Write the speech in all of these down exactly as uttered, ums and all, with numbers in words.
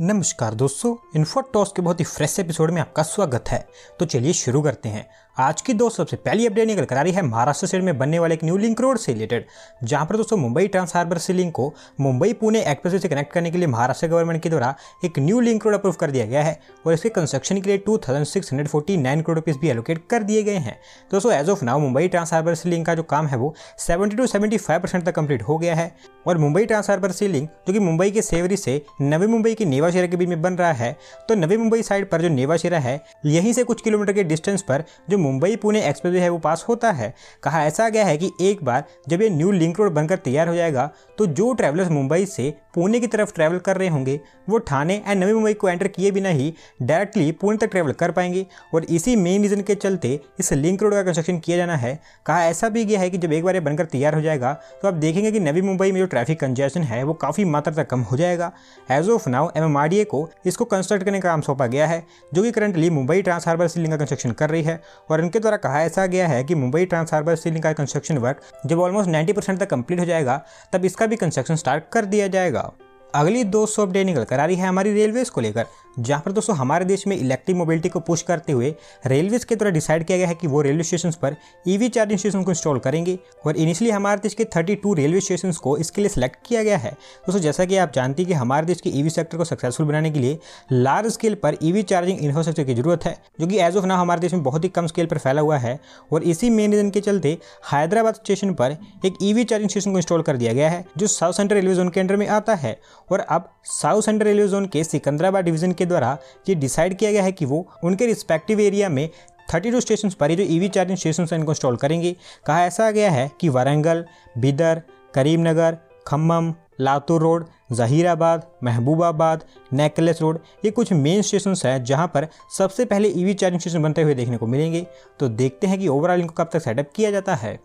नमस्कार दोस्तों, इनफ्राटॉक्स के बहुत ही फ्रेश एपिसोड में आपका स्वागत है। तो चलिए शुरू करते हैं। आज की दोस्तों सबसे पहली अपडेट निकल कर आ रही है महाराष्ट्र स्टेट में बनने वाले एक न्यू लिंक रोड से रिलेटेड, जहां पर दोस्तों Mumbai trans harbour sea link को मुंबई पुणे एक्सप्रेसवे से कनेक्ट करने के लिए महाराष्ट्र गवर्नमेंट के द्वारा एक न्यू लिंक रोड अप्रूव कर दिया गया है और इसके कंस्ट्रक्शन के लिए two thousand six hundred forty nine crore rupees भी एलोकेट कर दिए गए हैं। दोस्तों as of now Mumbai trans harbour sea link का जो काम है वो seventy two seventy five percent तक कंप्लीट हो गया है और Mumbai trans harbour sea link जो कि मुंबई के सेवरी से नवी मुंबई की नेवाशेरा के बीच में बन रहा है, तो नवी मुंबई साइड पर जो नेवाशेरा है यहीं से कुछ किलोमीटर के डिस्टेंस पर जो मुंबई पुणे एक्सप्रेसवे है वो पास होता है। कहा ऐसा गया है कि एक बार जब ये न्यू लिंक रोड बनकर तैयार हो जाएगा तो जो ट्रैवलर्स मुंबई से पुणे की तरफ ट्रैवल कर रहे होंगे वो ठाणे एंड नवी मुंबई को एंटर किए बिना ही डायरेक्टली पुणे तक ट्रैवल कर पाएंगे और इसी मेन रीजन के चलते इस लिंक रोड का कंस्ट्रक्शन किया जाना है। कहा ऐसा भी गया है कि जब एक बार ये बनकर तैयार हो जाएगा तो आप देखेंगे कि नवी मुंबई में जो ट्रैफिक कंजेशन है वो काफ़ी मात्रा तक कम हो जाएगा। As of now M M R D A को इसको कंस्ट्रक्ट करने का काम सौंपा गया है, जो कि currently Mumbai trans harbour sea link का कंस्ट्रक्शन कर रही है और इनके द्वारा कहा ऐसा गया है कि Mumbai trans harbour sea link का कंस्ट्रक्शन वर्क जब ऑलमोस्ट नब्बे परसेंट तक कंप्लीट हो जाएगा तब इसका भी कंस्ट्रक्शन स्टार्ट कर दिया जाएगा। अगली दोस्तों अपडेट निकल कर आ रही है हमारी रेलवेज़ को लेकर, जहाँ पर दोस्तों हमारे देश में इलेक्ट्रिक मोबिलिटी को पुश करते हुए रेलवेज़ के द्वारा डिसाइड किया गया है कि वो रेलवे स्टेशंस पर ईवी चार्जिंग स्टेशन को इंस्टॉल करेंगे और इनिशियली हमारे देश के बत्तीस रेलवे स्टेशंस को इसके लिए सिलेक्ट किया गया है। दोस्तों जैसा कि आप जानते हैं कि हमारे देश के ईवी सेक्टर को सक्सेसफुल बनाने के लिए लार्ज स्केल पर ईवी चार्जिंग इंफ्रास्ट्रक्चर की जरूरत है, जो कि एज ऑफ नाउ हमारे देश में बहुत ही कम स्केल पर फैला हुआ है और इसी मेन रीजन के चलते हैदराबाद स्टेशन पर एक ईवी चार्जिंग स्टेशन को इंस्टॉल कर दिया गया है, जो साउथ सेंट्रल रेलवे जोन के अंडर में आता है और अब साउथ सेंट्रल रेलवे जोन के सिकंदराबाद डिवीजन के द्वारा ये डिसाइड किया गया है कि वो उनके रिस्पेक्टिव एरिया में बत्तीस स्टेशन पर ये जो ईवी चार्जिंग स्टेशन है इनको इंस्टॉल करेंगे। कहा ऐसा गया है कि Warangal, Bidar, Karimnagar, Khammam, Latur road, Zaheerabad, Mahabubabad, necklace road, ये कुछ मेन स्टेशंस हैं जहां पर सबसे पहले ईवी चार्जिंग स्टेशन बनते हुए देखने को मिलेंगे। तो देखते हैं कि ओवरऑल इनको कब तक सेटअप किया जाता है।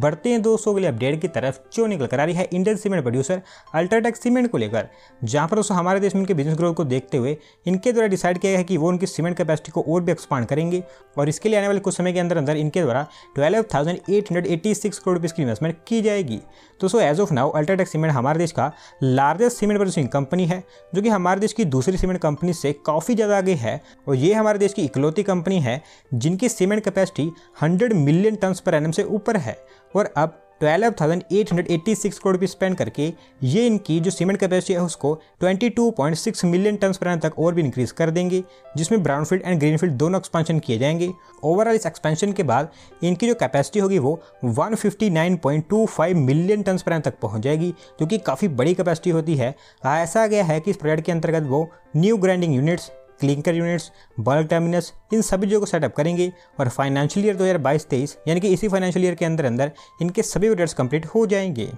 बढ़ते हैं दोस्तों अगले अपडेट की तरफ, जो निकल कर आ रही है Indian cement producer UltraTech cement को लेकर, जहां पर दोस्तों हमारे देश में उनके बिजनेस ग्रोथ को देखते हुए इनके द्वारा डिसाइड किया गया है कि वो उनकी सीमेंट कैपेसिटी को और भी एक्सपांड करेंगे और इसके लिए आने वाले कुछ समय के अंदर अंदर इनके द्वारा twelve thousand eight hundred eighty six crore रुपये की इन्वेस्टमेंट की जाएगी। दोस्तों as of now UltraTech cement हमारे देश का लार्जेस्ट सीमेंट प्रोड्यूसिंग कंपनी है, जो कि हमारे देश की दूसरी सीमेंट कंपनी से काफ़ी ज़्यादा आगे है और ये हमारे देश की इकलौती कंपनी है जिनकी cement capacity hundred million ton per annum से ऊपर है और अब बारह हज़ार आठ सौ छियासी करोड़ रुपये स्पेंड करके ये इनकी जो सीमेंट कैपेसिटी है उसको बाईस पॉइंट छह मिलियन टन पर तक और भी इंक्रीज कर देंगे, जिसमें ब्राउनफील्ड एंड ग्रीनफील्ड दोनों एक्सपेंशन किए जाएंगे। ओवरऑल इस एक्सपेंशन के बाद इनकी जो कैपेसिटी होगी वो एक सौ उनसठ पॉइंट दो पाँच मिलियन टन पर तक पहुंच जाएगी, जो कि काफ़ी बड़ी कैपेसिटी होती है। कहा ऐसा गया है कि इस प्रोजेक्ट के अंतर्गत वो new grinding units, clinker units, bulk terminus, इन सभी चीज़ों को सेटअप करेंगे और फाइनेंशियल ईयर दो हज़ार बाईस तेईस यानी कि इसी फाइनेंशियल ईयर के अंदर अंदर इनके सभी प्रोजेक्ट्स कंप्लीट हो जाएंगे।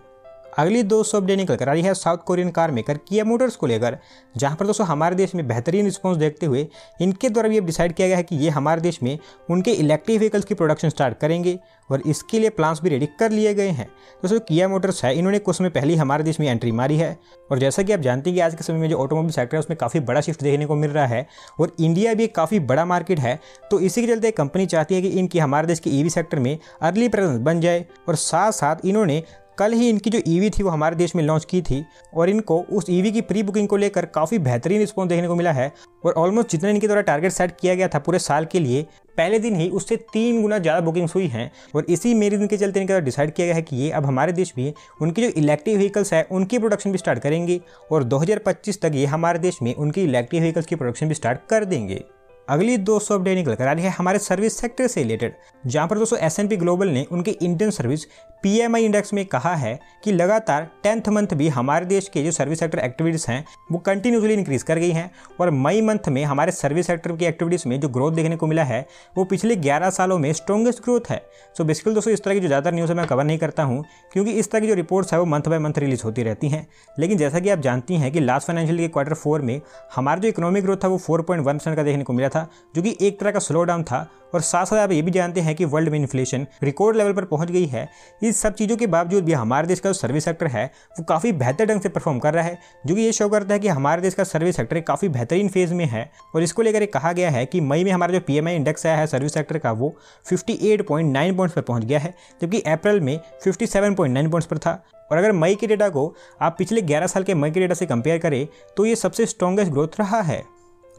अगली दोस्तों अपडेट निकल कर आ रही है South Korean car maker Kia Motors को लेकर, जहां पर दोस्तों हमारे देश में बेहतरीन रिस्पांस देखते हुए इनके द्वारा भी अब डिसाइड किया गया है कि ये हमारे देश में उनके इलेक्ट्रिक व्हीकल्स की प्रोडक्शन स्टार्ट करेंगे और इसके लिए प्लान्स भी रेडी कर लिए गए हैं। दोस्तों किया मोटर्स है, इन्होंने कुछ समय पहले हमारे देश में एंट्री मारी है और जैसा कि आप जानते हैं कि आज के समय में जो ऑटोमोबाइल सेक्टर है उसमें काफ़ी बड़ा शिफ्ट देखने को मिल रहा है और इंडिया भी एक काफ़ी बड़ा मार्केट है, तो इसी के चलते कंपनी चाहती है कि इनकी हमारे देश की ईवी सेक्टर में अर्ली प्रेजेंस बन जाए और साथ साथ इन्होंने कल ही इनकी जो ईवी थी वो हमारे देश में लॉन्च की थी और इनको उस ईवी की प्री बुकिंग को लेकर काफ़ी बेहतरीन रिस्पॉन्स देखने को मिला है और ऑलमोस्ट जितना इनके द्वारा टारगेट सेट किया गया था पूरे साल के लिए पहले दिन ही उससे तीन गुना ज़्यादा बुकिंग्स हुई हैं और इसी मेरे दिन के चलते इनके द्वारा डिसाइड किया गया है कि ये अब हमारे देश में उनकी जो इलेक्ट्रिक व्हीकल्स है उनकी प्रोडक्शन भी स्टार्ट करेंगे और दो हज़ार पच्चीस तक ये हमारे देश में उनकी इलेक्ट्रिक व्हीकल्स की प्रोडक्शन भी स्टार्ट कर देंगे। अगली दोस्तों अपडेट निकल कर आ रही है हमारे सर्विस सेक्टर से रिलेटेड, जहां पर दोस्तों एस एन पी ग्लोबल ने उनके Indian service P M I index में कहा है कि लगातार टेंथ मंथ भी हमारे देश के जो सर्विस सेक्टर एक्टिविटीज़ हैं वो कंटिन्यूसली इंक्रीज़ कर गई हैं और मई मंथ में हमारे सर्विस सेक्टर की एक्टिविटीज़ में जो ग्रोथ देखने को मिला है वो पिछले ग्यारह सालों में स्ट्रॉन्गेस्ट ग्रोथ है। सो बेसिकली दोस्तों इस तरह की जो ज़्यादातर न्यूज़ है मैं कवर नहीं करता हूँ क्योंकि इस तरह की जो रिपोर्ट्स है वो मंथ बाय मंथ रिलीज होती रहती हैं, लेकिन जैसा कि आप जानती हैं कि last financial year quarter four में हमारा जो इकोनॉमिक ग्रोथ था वो फोर पॉइंट वन परसेंट का देखने को मिला था, जो कि एक तरह का स्लो डाउन था। और साथ साथ आप ये भी जानते हैं कि वर्ल्ड में इन्फ्लेशन रिकॉर्ड लेवल पर पहुंच गई है। इस सब चीज़ों के बावजूद भी हमारे देश का जो सर्विस सेक्टर है वो काफ़ी बेहतर ढंग से परफॉर्म कर रहा है, जो कि ये शो करता है कि हमारे देश का सर्विस सेक्टर काफ़ी बेहतरीन फेज में है। और इसको लेकर कहा गया है कि मई में हमारा जो पीएमआई इंडेक्स आया है सर्विस सेक्टर का, वो अट्ठावन पॉइंट नौ पॉइंट्स पर पहुँच गया है, जबकि अप्रैल में सत्तावन पॉइंट नौ पॉइंट्स पर था। और अगर मई के डेटा को आप पिछले ग्यारह साल के मई के डेटा से कंपेयर करें तो ये सबसे स्ट्रॉन्गेस्ट ग्रोथ रहा है।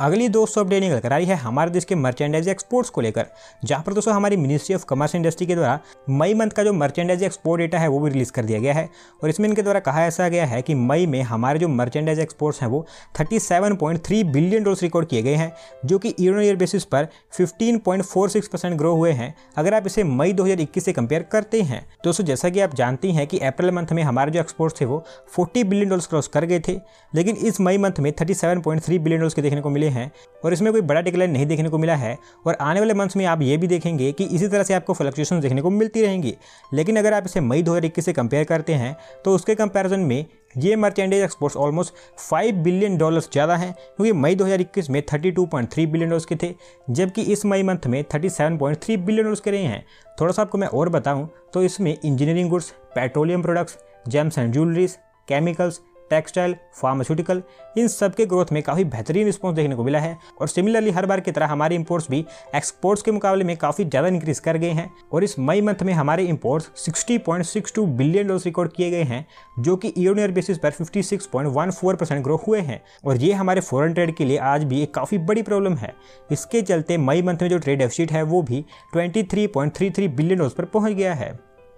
अगली दोस्तों अपडेट निकल कर आई है हमारे देश के मर्चेंडाइज एक्सपोर्ट्स को लेकर, जहाँ पर दोस्तों हमारी मिनिस्ट्री ऑफ कॉमर्स इंडस्ट्री के द्वारा मई मंथ का जो मर्चेंडाइज एक्सपोर्ट डेटा है वो भी रिलीज़ कर दिया गया है। और इसमें इनके द्वारा कहा ऐसा गया है कि मई में हमारे जो मर्चेंडाइज एक्सपोर्ट्स हैं वो सैंतीस पॉइंट तीन बिलियन डॉलर्स रिकॉर्ड किए गए हैं, जो कि ईयर ऑन ईयर बेसिस पर पंद्रह पॉइंट छियालीस परसेंट ग्रो हुए हैं अगर आप इसे मई दो हज़ार इक्कीस से कंपेयर करते हैं। दोस्तों जैसा कि आप जानती हैं कि अप्रैल मंथ में हमारे जो एक्सपोर्ट्स थे वो फोर्टी बिलियन डॉलर्स क्रॉस कर गए थे, लेकिन इस मई मंथ में thirty seven point three billion dollars के देखने को मिले हैं और इसमें कोई बड़ा डिक्लाइन नहीं देखने को मिला है। और आने वाले मंथ्स में आप ये भी देखेंगे कि इसी तरह से आपको फ्लक्चुएशन देखने को मिलती रहेंगी। लेकिन अगर आप इसे मई दो हज़ार इक्कीस से कंपेयर करते हैं तो उसके कंपैरिजन में ये मर्चेंडाइज एक्सपोर्ट्स ऑलमोस्ट पाँच बिलियन डॉलर्स ज़्यादा हैं, क्योंकि मई दो हज़ार इक्कीस में बत्तीस पॉइंट तीन बिलियन डॉलर्स के थे, जबकि इस मई मंथ में सैंतीस पॉइंट तीन बिलियन डॉलर्स के रहे हैं। थोड़ा सा आपको मैं और बताऊँ तो इसमें engineering goods, petroleum products, gems and jewelleries, chemicals, textile, pharmaceutical, इन सब के ग्रोथ में काफ़ी बेहतरीन रिस्पॉन्स देखने को मिला है। और सिमिलरली हर बार की तरह हमारे इंपोर्ट्स भी एक्सपोर्ट्स के मुकाबले में काफ़ी ज़्यादा इंक्रीज कर गए हैं। और इस मई मंथ में हमारे इंपोर्ट्स साठ पॉइंट बासठ बिलियन डॉलर्स रिकॉर्ड किए गए हैं, जो कि ईयर ऑन ईयर बेसिस पर छप्पन पॉइंट चौदह परसेंट ग्रो हुए हैं। और ये हमारे फॉरेन ट्रेड के लिए आज भी एक काफ़ी बड़ी प्रॉब्लम है। इसके चलते मई मंथ में जो ट्रेड डेफिसिट है वो भी तेईस पॉइंट तैंतीस बिलियन डॉलर्स पर पहुँच गया है।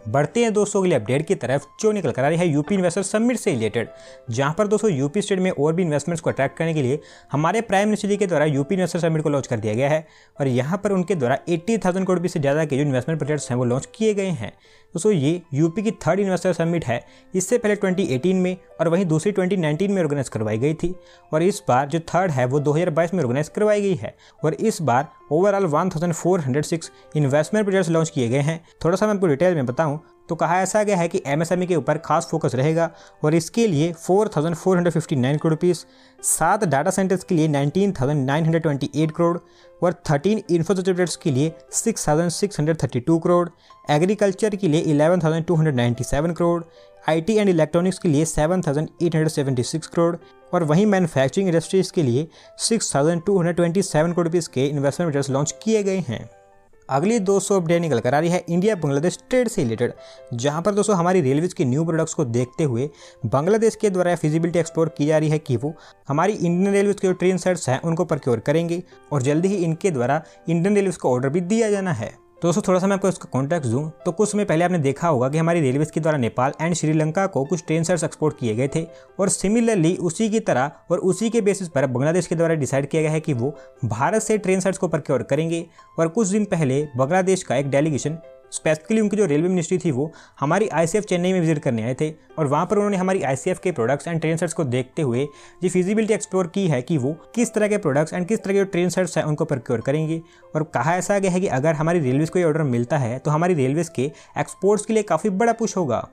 बढ़ते हैं दोस्तों अगले अपडेट की तरफ, जो निकल कर आ रही है यूपी इन्वेस्टर समिट से रिलेटेड, जहां पर दोस्तों यूपी स्टेट में और भी इन्वेस्टमेंट्स को अट्रैक्ट करने के लिए हमारे प्राइम मिनिस्टर जी के द्वारा यूपी इन्वेस्टर समिट को लॉन्च कर दिया गया है। और यहां पर उनके द्वारा अस्सी हज़ार करोड़ रुपये से ज़्यादा के जो इन्वेस्टमेंट प्रोजेक्ट्स हैं वो लॉन्च किए गए हैं। दोस्तों ये यूपी की थर्ड इन्वेस्टर समिट है, इससे पहले ट्वेंटी एटीन में और वहीं दूसरी ट्वेंटी नाइनटीन में ऑर्गेनाइज करवाई गई थी, और इस बार जो थर्ड है वो दो हज़ार बाईस में ऑर्गेनाइज करवाई गई है। और इस बार ओवरऑल चौदह सौ छह इन्वेस्टमेंट प्रोजेक्ट्स लॉन्च किए गए हैं। थोड़ा सा मैं आपको डिटेल में बताऊं तो कहा ऐसा गया है कि एमएसएमई के ऊपर खास फोकस रहेगा, और इसके लिए चौवालीस सौ उनसठ करोड़ रुपीस, सात डाटा सेंटर्स के लिए उन्नीस हज़ार नौ सौ अट्ठाईस करोड़ और तेरह इंफ्रास्ट्रक्चर प्रोजेक्ट्स के लिए छह हज़ार छह सौ बत्तीस करोड़, एग्रीकल्चर के लिए ग्यारह हज़ार दो सौ सत्तानवे करोड़, आईटी एंड इलेक्ट्रॉनिक्स के लिए सात हज़ार आठ सौ छिहत्तर करोड़ और वहीं मैन्युफैक्चरिंग इंडस्ट्रीज़ के लिए छह हज़ार दो सौ सत्ताईस करोड़ रुपीस के इन्वेस्टमेंट प्रोजेक्ट्स लॉन्च किए गए हैं। अगली दोस्तों अपडेट निकल कर आ रही है इंडिया बांग्लादेश ट्रेड से रिलेटेड, जहां पर दोस्तों हमारी रेलवेज के न्यू प्रोडक्ट्स को देखते हुए बांग्लादेश के द्वारा फिजिबिलिटी एक्सप्लोर की जा रही है कि वो हमारी इंडियन रेलवेज के जो ट्रेन सेट्स हैं उनको प्रोक्योर करेंगे, और जल्दी ही इनके द्वारा इंडियन रेलवेज को ऑर्डर भी दिया जाना है। दोस्तों थोड़ा सा मैं आपको इसका कॉन्टेक्स्ट दूं तो कुछ समय पहले आपने देखा होगा कि हमारी रेलवेज के द्वारा नेपाल एंड श्रीलंका को कुछ ट्रेन सेट्स एक्सपोर्ट किए गए थे, और सिमिलरली उसी की तरह और उसी के बेसिस पर बांग्लादेश के द्वारा डिसाइड किया गया है कि वो भारत से ट्रेन सेट्स को प्रोक्योर करेंगे। और कुछ दिन पहले बांग्लादेश का एक डेलीगेशन, स्पेसिफिकली उनकी जो रेलवे मिनिस्ट्री थी, वो हमारी आई सी एफ चेन्नई में विजिट करने आए थे, और वहाँ पर उन्होंने हमारी आई सी एफ के प्रोडक्ट्स एंड ट्रेन सेट्स को देखते हुए ये फिजिबिलिटी एक्सप्लोर की है कि वो किस तरह के प्रोडक्ट्स एंड किस तरह के जो ट्रेन सेट्स हैं उनको प्रोक्योर करेंगे। और कहा ऐसा गया है कि अगर हमारी रेलवेज़ को ये ऑर्डर मिलता है तो हमारी रेलवेज़ के एक्सपोर्ट्स के लिए काफ़ी बड़ा पुश होगा।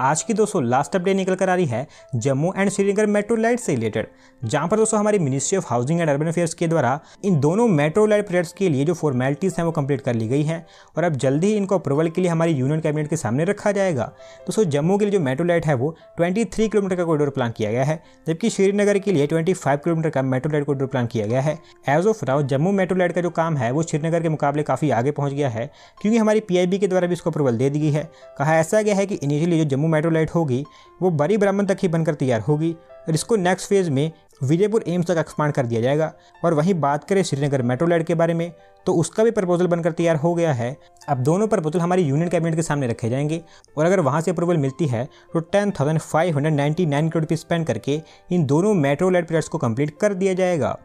आज की दोस्तों लास्ट अपडेट निकल कर आ रही है Jammu and Srinagar metro light से रिलेटेड, जहां पर दोस्तों हमारी ministry of housing and urban affairs के द्वारा इन दोनों मेट्रो लाइट प्रोजेक्ट्स के लिए जो फॉर्मेलिटीज़ हैं वो कंप्लीट कर ली गई हैं, और अब जल्दी ही इनको अप्रूवल के लिए हमारी यूनियन कैबिनेट के सामने रखा जाएगा। दोस्तों जम्मू के लिए जो मेट्रो लाइट है वो ट्वेंटी थ्री किलोमीटर का कॉरिडोर प्लान किया गया है, जबकि श्रीनगर के लिए ट्वेंटी फाइव किलोमीटर का मेट्रो लाइट कॉरिडोर प्लान किया गया है। As of now Jammu metro light का जो काम है वो श्रीनगर के मुकाबले काफ़ी आगे पहुँच गया है, क्योंकि हमारी पी आई बी के द्वारा भी इसको अप्रूवल दे दी गई है। कहा ऐसा गया है कि इनिशियली जो मेट्रो लाइट होगी वो बड़ी ब्राह्मण तक ही बनकर तैयार होगी, और इसको नेक्स्ट फेज में विजयपुर एम्स तक एक्सपांड कर दिया जाएगा। और वहीं बात करें श्रीनगर मेट्रो लाइट के बारे में तो उसका भी प्रपोजल बनकर तैयार हो गया है। अब दोनों प्रपोजल हमारी यूनियन कैबिनेट के सामने रखे जाएंगे, और अगर वहां से अप्रूवल मिलती है तो ten thousand five hundred ninety nine crore रुपये स्पेंड करके इन दोनों मेट्रो लाइट प्रोजेक्ट्स को कंप्लीट कर दिया जाएगा।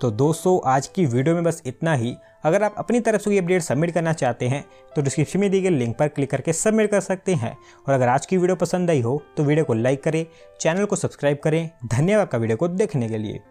तो दोस्तों आज की वीडियो में बस इतना ही। अगर आप अपनी तरफ से ये अपडेट सबमिट करना चाहते हैं तो डिस्क्रिप्शन में दिए गए लिंक पर क्लिक करके सबमिट कर सकते हैं। और अगर आज की वीडियो पसंद आई हो तो वीडियो को लाइक करें, चैनल को सब्सक्राइब करें। धन्यवाद आपका वीडियो को देखने के लिए।